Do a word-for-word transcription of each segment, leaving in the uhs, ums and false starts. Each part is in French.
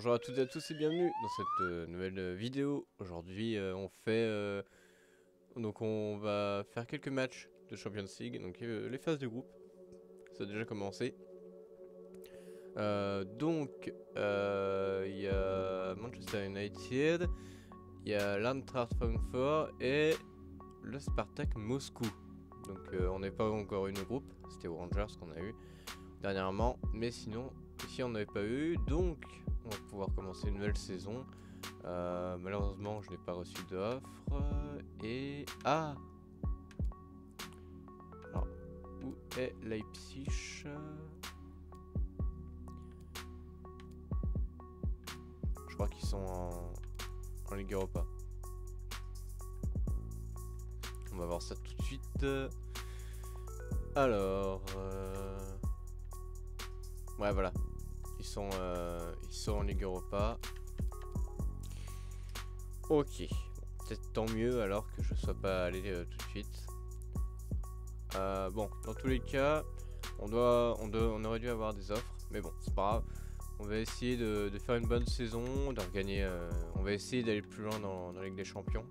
Bonjour à toutes et à tous et bienvenue dans cette euh, nouvelle vidéo. Aujourd'hui euh, on fait euh, donc on va faire quelques matchs de Champions League, donc euh, les phases de groupe. Ça a déjà commencé. Euh, donc il euh, y a Manchester United, il y a l'Eintracht Francfort et le Spartak Moscou. Donc euh, on n'est pas encore eu de groupe, c'était aux Rangers qu'on a eu dernièrement, mais sinon ici on n'avait pas eu, donc on va pouvoir commencer une nouvelle saison. Euh, malheureusement je n'ai pas reçu d'offre et... Ah alors, où est Leipzig? Je crois qu'ils sont en... en Ligue Europa. On va voir ça tout de suite. Alors... Euh... Ouais voilà. Ils sont, euh, ils sont en Ligue Europa. Ok. Peut-être tant mieux alors que je ne sois pas allé euh, tout de suite. Euh, bon, dans tous les cas, on, doit, on, doit, on aurait dû avoir des offres. Mais bon, c'est pas grave. On va essayer de, de faire une bonne saison, de regagner. Euh, on va essayer d'aller plus loin dans, dans la Ligue des Champions.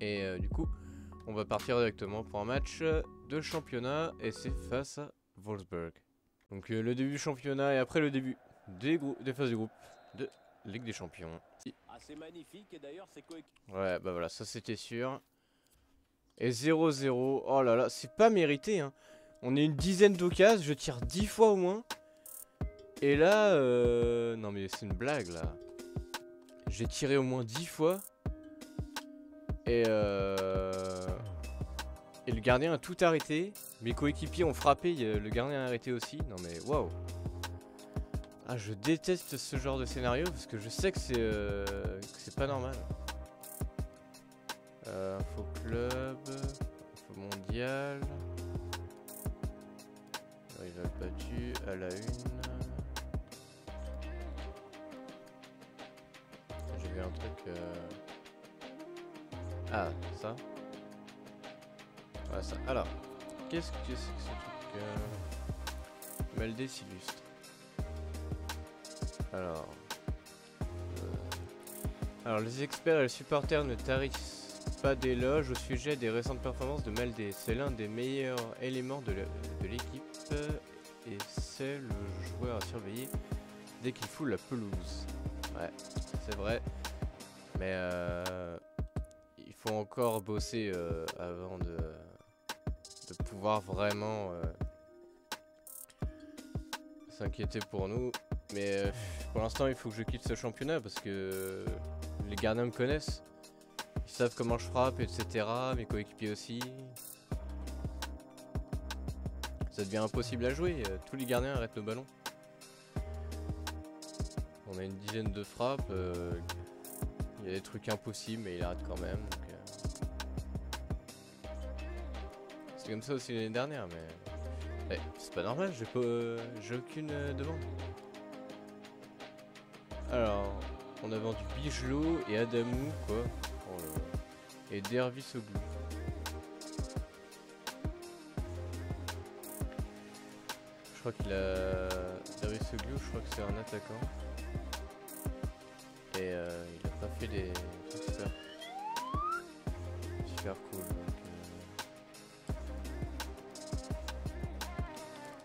Et euh, du coup, on va partir directement pour un match de championnat. Et c'est face à Wolfsburg. Donc euh, le début du championnat et après le début des, des phases de groupe de Ligue des Champions. Ah, c'est magnifique et d'ailleurs c'est coéquipier. Ouais bah voilà, ça c'était sûr. Et zéro zéro, oh là là, c'est pas mérité hein. On est une dizaine d'occasions, je tire dix fois au moins. Et là, euh... non mais c'est une blague là. J'ai tiré au moins dix fois. Et euh... Et le gardien a tout arrêté. Mes coéquipiers ont frappé. Le gardien a arrêté aussi. Non mais waouh. Ah, je déteste ce genre de scénario parce que je sais que c'est euh, c'est pas normal. Euh, info club, info mondial. Il va être battu à la une. J'ai vu un truc. Euh... Ah ça. Ah, ça. Alors, qu'est-ce que c'est que ce truc euh... Valdé s'illustre. Alors, euh... alors les experts et les supporters ne tarissent pas d'éloges au sujet des récentes performances de Valdé. C'est l'un des meilleurs éléments de l'équipe et c'est le joueur à surveiller dès qu'il foule la pelouse. Ouais, c'est vrai. Mais euh... il faut encore bosser euh, avant de de pouvoir vraiment euh, s'inquiéter pour nous. Mais euh, pour l'instant il faut que je quitte ce championnat parce que euh, les gardiens me connaissent, ils savent comment je frappe, etc. Mes coéquipiers aussi. Ça devient impossible à jouer, euh, tous les gardiens arrêtent le ballon. On a une dizaine de frappes, euh, il y a des trucs impossibles mais il arrête quand même. Donc, euh... c'est comme ça aussi l'année dernière, mais ouais, c'est pas normal, j'ai pas, euh, j'ai aucune euh, demande. Alors, on a vendu Bichelot et Adamou, quoi. Oh là là. Et Dervişoğlu. Je crois qu'il a... Dervişoğlu, je crois que c'est un attaquant. Et euh, il a pas fait des trucs super, super cool.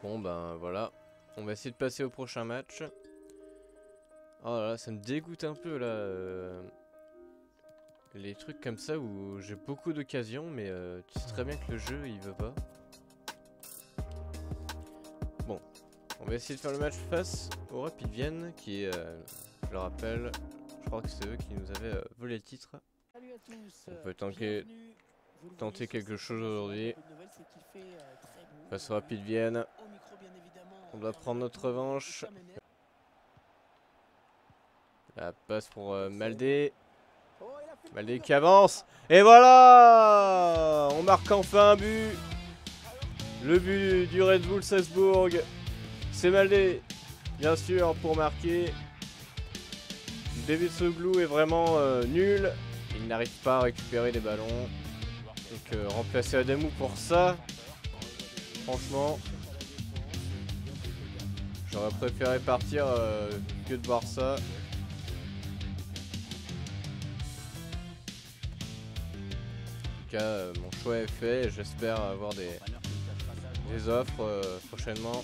Bon ben voilà, on va essayer de passer au prochain match. Oh là là, ça me dégoûte un peu là, euh, les trucs comme ça où j'ai beaucoup d'occasions mais euh, tu sais très bien que le jeu il veut pas. Bon, on va essayer de faire le match face au Rapid Vienna qui est, euh, je le rappelle, je crois que c'est eux qui nous avaient euh, volé le titre. On peut tanker, tenter quelque chose aujourd'hui. Face au Rapid Vienna. On doit prendre notre revanche. La passe pour euh, Malder. Malder qui avance. Et voilà! On marque enfin un but. Le but du Red Bull Salzburg. C'est Malder, bien sûr, pour marquer. Dervişoğlu est vraiment euh, nul. Il n'arrive pas à récupérer des ballons. Donc euh, remplacer Adamou pour ça. Franchement... J'aurais préféré partir euh, que de voir ça. En tout cas, euh, mon choix est fait. J'espère avoir des, des offres euh, prochainement.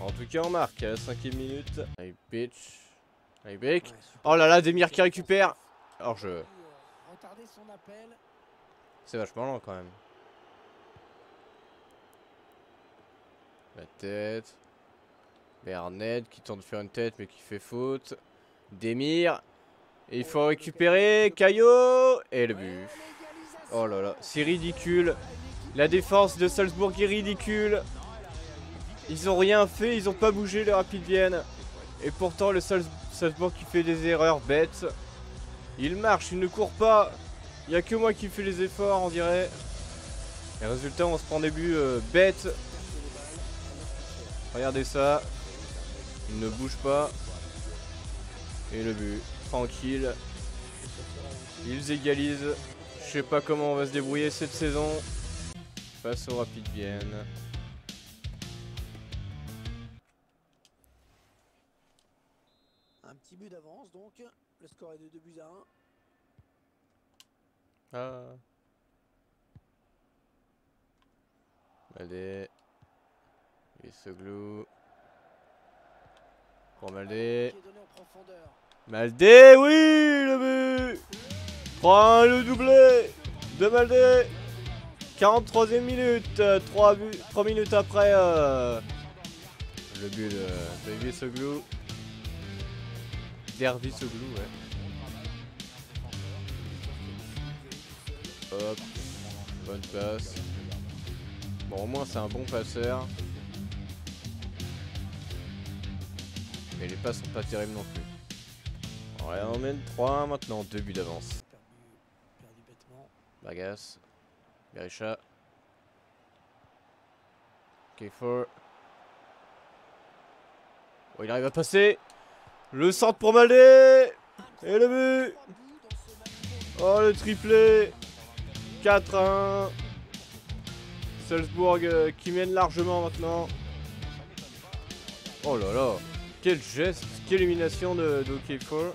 En tout cas, on marque à la cinquième minute. Allez, pitch. Allez, Beck. Oh là là, Demir qui récupère. Alors, je. C'est vachement lent quand même. La tête. Bernet qui tente de faire une tête mais qui fait faute. Demir. Et il faut récupérer. Caillot. Et le but. Oh là là. C'est ridicule. La défense de Salzbourg est ridicule. Ils ont rien fait. Ils ont pas bougé le Rapid Vienne. Et pourtant le Salzbourg qui fait des erreurs bêtes. Il marche. Il ne court pas. Il n'y a que moi qui fais les efforts on dirait. Et résultat on se prend des buts euh, bêtes. Regardez ça, il ne bouge pas, et le but, tranquille, ils égalisent, je sais pas comment on va se débrouiller cette saison, face au Rapid Vienne. Un petit but d'avance donc, le score est de deux buts à un. Ah. Allez. Et ce glou. Pour Maldé. Maldé, oui, le but. Prends le doublé de Maldé. quarante-troisième minute. trois, buts, trois minutes après euh, le but de Dervişoğlu. Dervişoğlu, ouais. Hop. Bonne passe. Bon, au moins, c'est un bon passeur. Mais les passes sont pas terribles non plus. On les emmène trois maintenant, deux buts d'avance. Vargas, Berisha, K quatre. Oh, il arrive à passer. Le centre pour Valdé. Et le but. Oh, le triplé. quatre à un. Salzbourg euh, qui mène largement maintenant. Oh là là. Quel geste, quelle élimination de, de K quatre.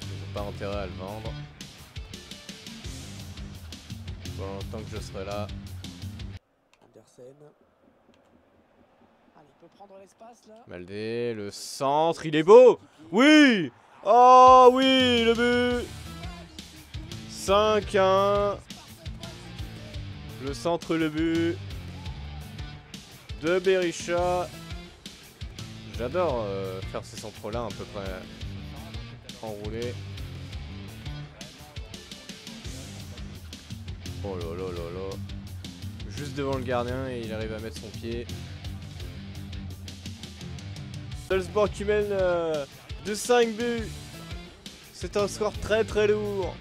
J'ai pas intérêt à le vendre. Pas longtemps que je serai là. Henderson. Allez, il peut prendre l'espace là. Maldé, le centre, il est beau. Oui. Oh oui, le but. cinq à un. Le centre, le but. De Berisha. J'adore euh, faire ces centres-là un peu près enroulés. Oh là là là là. Juste devant le gardien et il arrive à mettre son pied. Salzbourg qui mène euh, de cinq buts. C'est un score très très lourd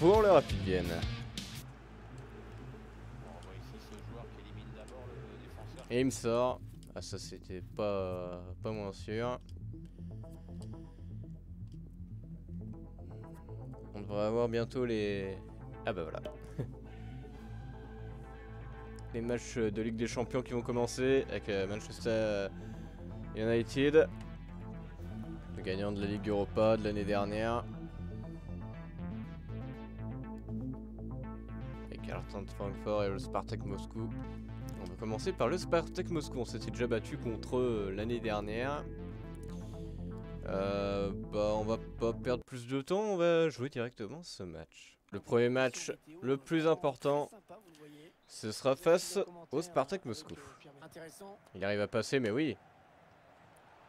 pour le Rapid Vienne. Et il me sort. Ah ça c'était pas, pas moins sûr. On devrait avoir bientôt les... Ah bah voilà. Les matchs de Ligue des Champions qui vont commencer avec Manchester United. Le gagnant de la Ligue Europa de l'année dernière. Avec Eintracht Francfort et le Spartak Moscou. On va commencer par le Spartak Moscou. On s'était déjà battu contre eux l'année dernière. Euh, bah, on va pas perdre plus de temps. On va jouer directement ce match. Le premier match le plus important, ce sera face au Spartak Moscou. Il arrive à passer, mais oui.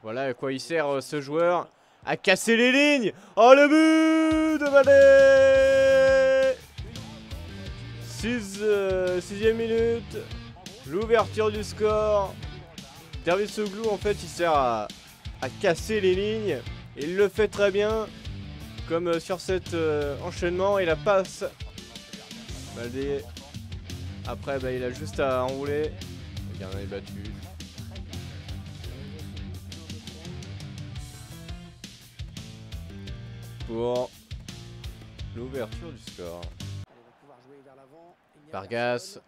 Voilà à quoi il sert ce joueur. À casser les lignes. Oh, le but de Valdé. Sixième minute. L'ouverture du score. Dervişoğlu en fait il sert à, à casser les lignes. Et il le fait très bien. Comme euh, sur cet euh, enchaînement et la passe. Valdé. Après bah, il a juste à enrouler. Le gardien est battu. Pour l'ouverture du score. Vargas.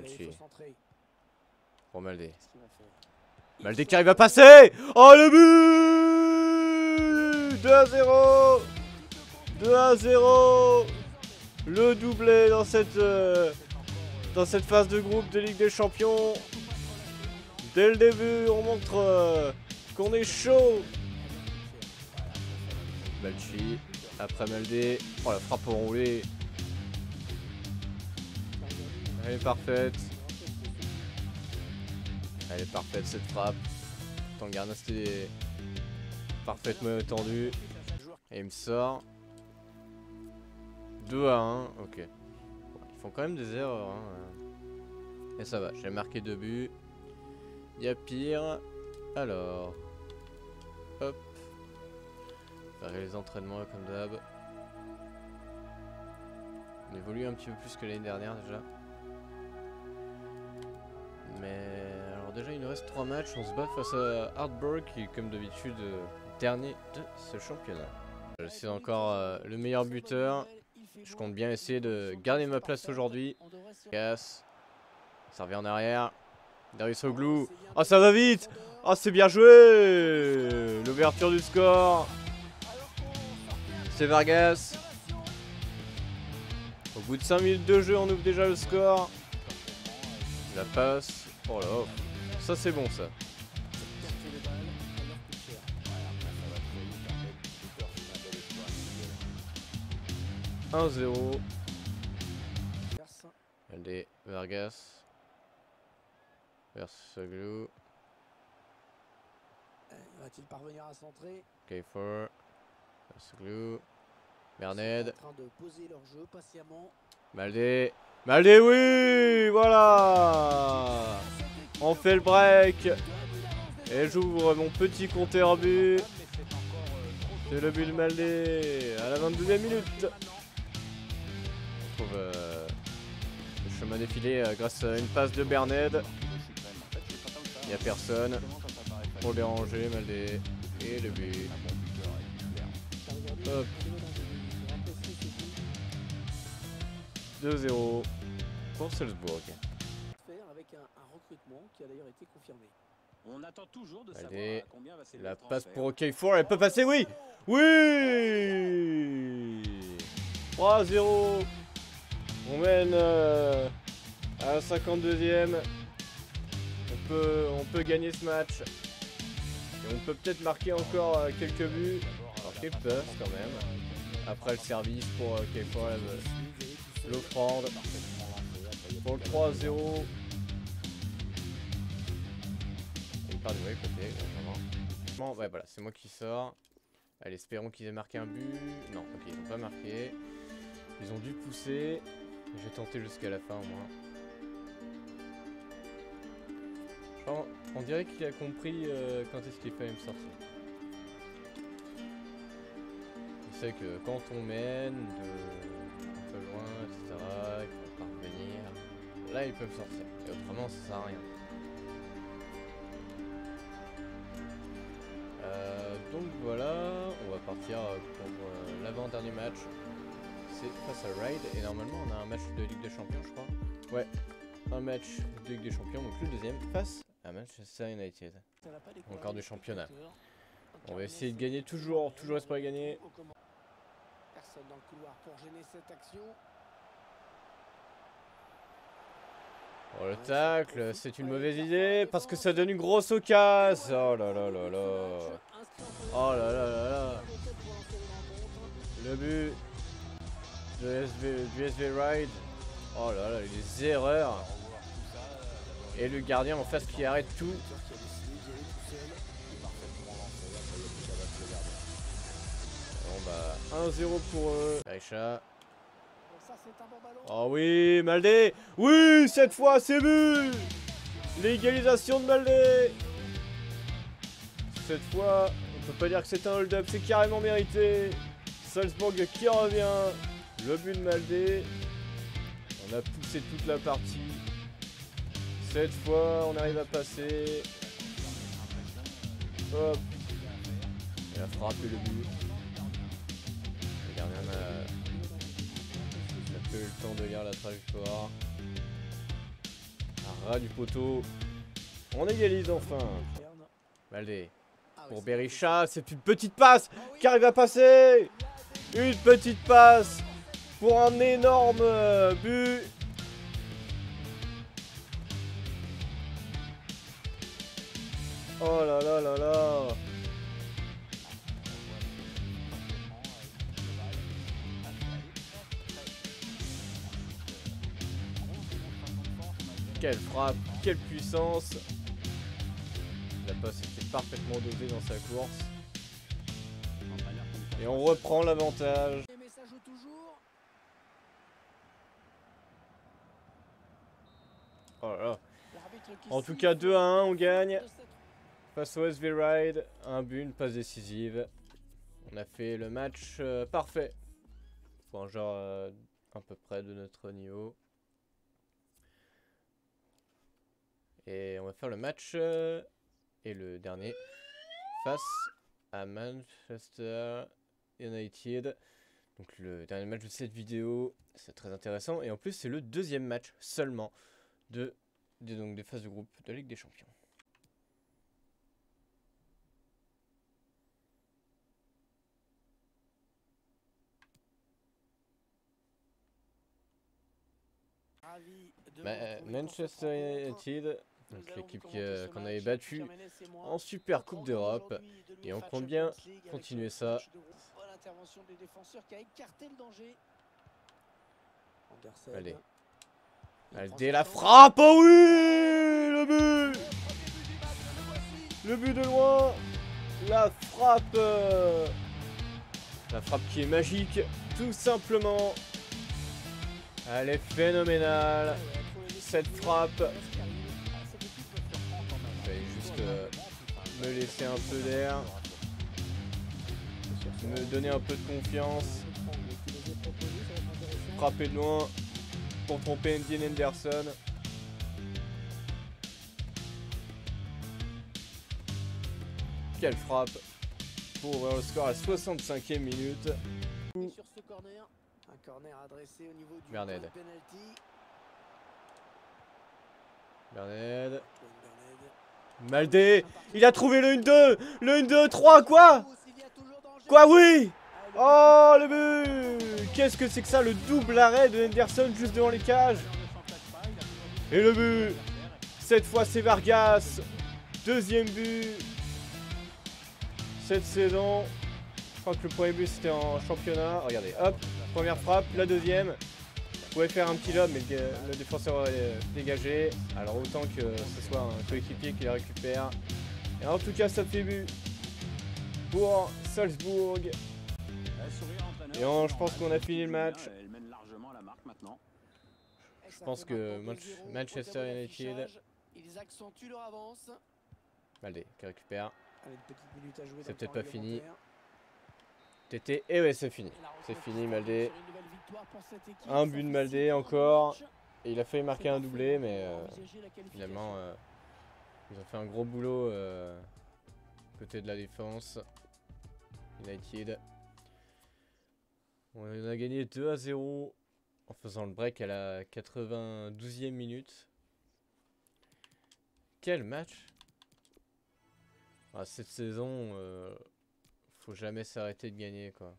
allez, il faut centrer. Pour Malder. Malder qui arrive à passer. Oh le but, deux à zéro, deux à zéro. Le doublé dans cette euh, dans cette phase de groupe de Ligue des Champions. Dès le début, on montre euh, qu'on est chaud. Balchi, après Malder. Oh, la frappe enroulée. Elle est parfaite. Elle est parfaite cette frappe. Tant le gardien c'était parfaitement tendu. Et il me sort. deux à un. Ok. Ils font quand même des erreurs. Hein. Et ça va. J'ai marqué deux buts. Il y a pire. Alors. Hop. Faire les entraînements comme d'hab. On évolue un petit peu plus que l'année dernière déjà. Mais alors déjà il nous reste trois matchs, on se bat face à Hartberg qui comme d'habitude dernier de ce championnat. C'est encore euh, le meilleur buteur, je compte bien essayer de garder ma place aujourd'hui. Casse, ça revient en arrière, Dervişoğlu, oh ça va vite, oh c'est bien joué, l'ouverture du score, c'est Vargas. Au bout de cinq minutes de jeu on ouvre déjà le score. La passe, oh là, oh. Ça c'est bon ça. un zéro. Allez, Vargas. Versaglou. Va-t-il parvenir à centrer? K quatre. Versaglou. Berned. En train de poser leur jeu patiemment. Malder. Malder, oui, voilà. On fait le break. Et j'ouvre mon petit compteur but. C'est le but de Malder à la vingt-deuxième minute. On trouve euh, le chemin défilé euh, grâce à une passe de Berned. Il n'y a personne pour déranger Malder. Et le but. Hop. deux zéro pour Salzbourg. Allez, la passe pour K quatre, elle peut passer, oui. Oui, trois zéro. On mène euh, à la cinquante-deuxième. On peut, on peut gagner ce match. Et on peut peut-être marquer encore euh, quelques buts. Alors quelques passes quand même. Après le service pour euh, K quatre. L'offrande pour le trois zéro. Il part du mauvais côté, exactement. Ouais, voilà, c'est moi qui sors. Allez, espérons qu'ils aient marqué un but. Non, ok, ils n'ont pas marqué. Ils ont dû pousser. J'ai tenté jusqu'à la fin, au moins. Genre, on dirait qu'il a compris euh, quand est-ce qu'il fallait me sortir. Il sait que quand on mène de. Là ils peuvent sortir, et autrement ça sert à rien. Euh, donc voilà, on va partir pour euh, l'avant-dernier match. C'est face à Ried, et normalement on a un match de Ligue des Champions je crois. Ouais, un match de Ligue des Champions, donc le deuxième face à Manchester United. Encore du championnat. On va essayer de gagner toujours, toujours espérer gagner. Personne dans le couloir pour gêner cette action. Oh le tacle, c'est une mauvaise idée parce que ça donne une grosse occasion. Oh là là là là. Oh là là là là. Le but de S V, du S V Ried. Oh là là, les erreurs. Et le gardien en face qui arrête tout. Bon bah un zéro pour eux. Berisha. Oh oui, Malder. Oui, cette fois c'est but. L'égalisation de Malder. Cette fois, on peut pas dire que c'est un hold-up, c'est carrément mérité. Salzbourg qui revient. Le but de Malder. On a poussé toute la partie. Cette fois, on arrive à passer. Hop. Il a frappé le but. Regardez même. Peu le temps de lire la trajectoire. à ras du poteau. On égalise enfin. Valdé. Pour Berisha, c'est une petite passe qui arrive à passer. Une petite passe pour un énorme but. Oh là là là là. Quelle frappe, quelle puissance. La passe était parfaitement dosée dans sa course. Et on reprend l'avantage. Oh là là. En tout cas deux à un, on gagne. Face au S V Ried, un but, une passe décisive. On a fait le match euh, parfait. Pour un genre euh, à peu près de notre niveau. Et on va faire le match euh, et le dernier face à Manchester United. Donc le dernier match de cette vidéo, c'est très intéressant. Et en plus, c'est le deuxième match seulement de, de, donc des phases de groupe de Ligue des Champions. Ma Manchester United, l'équipe qu'on avait battue en Super Coupe d'Europe, et on compte bien continuer ça. Allez, Valdé, la frappe, oh oui, le but, le but de loin, la frappe, la frappe qui est magique, tout simplement. Elle est phénoménale, cette frappe. Je vais juste euh, me laisser un peu d'air, me donner un peu de confiance, frapper de loin pour tromper Ndien Henderson. Quelle frappe pour ouvrir le score à la soixante-cinquième minute. Corner adressé au niveau du Bernard. Bernard. Malder. Il a trouvé le un deux. Le un deux trois, quoi. Quoi, oui. Oh, le but. Qu'est-ce que c'est que ça, le double arrêt de Henderson juste devant les cages. Et le but. Cette fois, c'est Vargas. Deuxième but cette saison. Je crois que le premier but, c'était en championnat. Regardez, hop. Première frappe, la deuxième. Vous pouvez faire un petit lob, mais le défenseur est dégagé. Alors autant que ce soit un coéquipier qui la récupère. Et en tout cas, ça fait but pour Salzbourg. Et on, je pense qu'on a fini le match. Je pense que Manchester United. Valdé qui récupère. C'est peut-être pas fini. Tété, et ouais, c'est fini. C'est fini, Malder. Un but de Malder encore. Et il a failli marquer un doublé, mais euh, finalement, euh, ils ont fait un gros boulot euh, côté de la défense. United. On a gagné deux à zéro en faisant le break à la quatre-vingt-douzième minute. Quel match! Ah, cette saison. Euh, Faut jamais s'arrêter de gagner, quoi.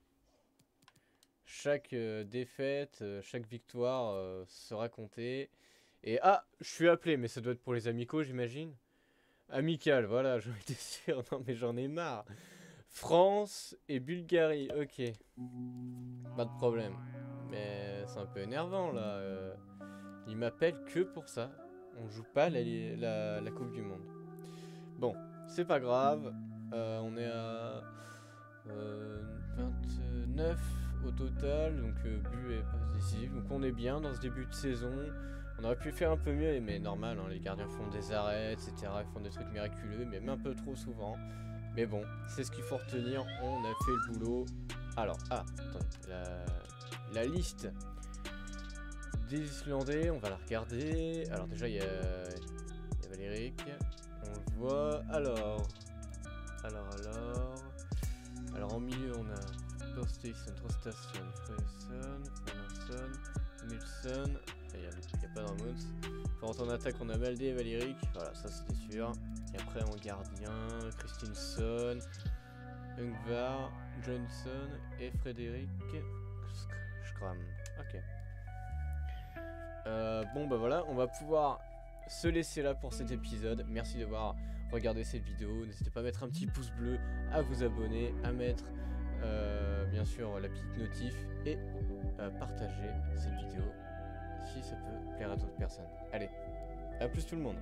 Chaque euh, défaite, euh, chaque victoire euh, sera comptée. Et ah, je suis appelé, mais ça doit être pour les amicaux, j'imagine. Amical, voilà, j'en étais sûr. Non, mais j'en ai marre. France et Bulgarie, ok. Pas de problème. Mais c'est un peu énervant, là. Euh, ils m'appellent que pour ça. On joue pas la, la, la Coupe du Monde. Bon, c'est pas grave. Euh, on est à... Euh, vingt-neuf au total, donc euh, but et passe décisive. Donc on est bien dans ce début de saison. On aurait pu faire un peu mieux, mais normal, hein, les gardiens font des arrêts, et cetera. Ils font des trucs miraculeux, mais même un peu trop souvent. Mais bon, c'est ce qu'il faut retenir. On a fait le boulot. Alors, ah, attends, la, la liste des Islandais, on va la regarder. Alors déjà, il y, y a Valéryck. On le voit. Alors, alors, alors. Alors en milieu on a Torsteyson, Trostasson, Freyson, Henderson, Milson, il n'y a, a pas d'Armouth, Quand on attaque, on a Valdé et Valéryck. Voilà, ça c'était sûr. Et après, en gardien, Christensen, Ungvar, Johnson et Frédéric. Je crame. Ok. Euh, bon, bah voilà, on va pouvoir se laisser là pour cet épisode. Merci d'avoir regardé cette vidéo. N'hésitez pas à mettre un petit pouce bleu, à vous abonner, à mettre euh, bien sûr la petite notif et euh, partager cette vidéo si ça peut plaire à d'autres personnes. Allez, à plus tout le monde.